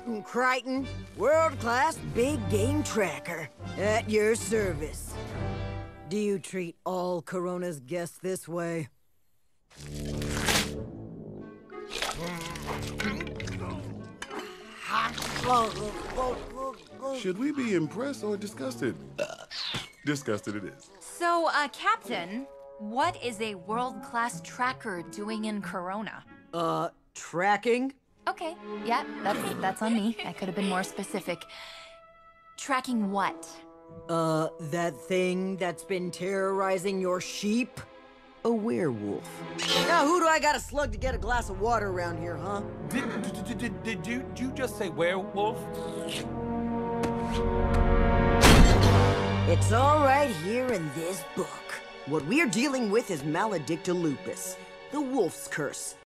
Captain Crichton, world-class big game tracker, at your service. Do you treat all Corona's guests this way? Should we be impressed or disgusted? Disgusted it is. So, Captain, what is a world-class tracker doing in Corona? Tracking? Okay, yeah, that's on me. I could have been more specific. Tracking what? That thing that's been terrorizing your sheep? A werewolf. Now, who do I gotta slug to get a glass of water around here, huh? Did you just say werewolf? It's all right here in this book. What we're dealing with is Maledicta Lupus, the wolf's curse,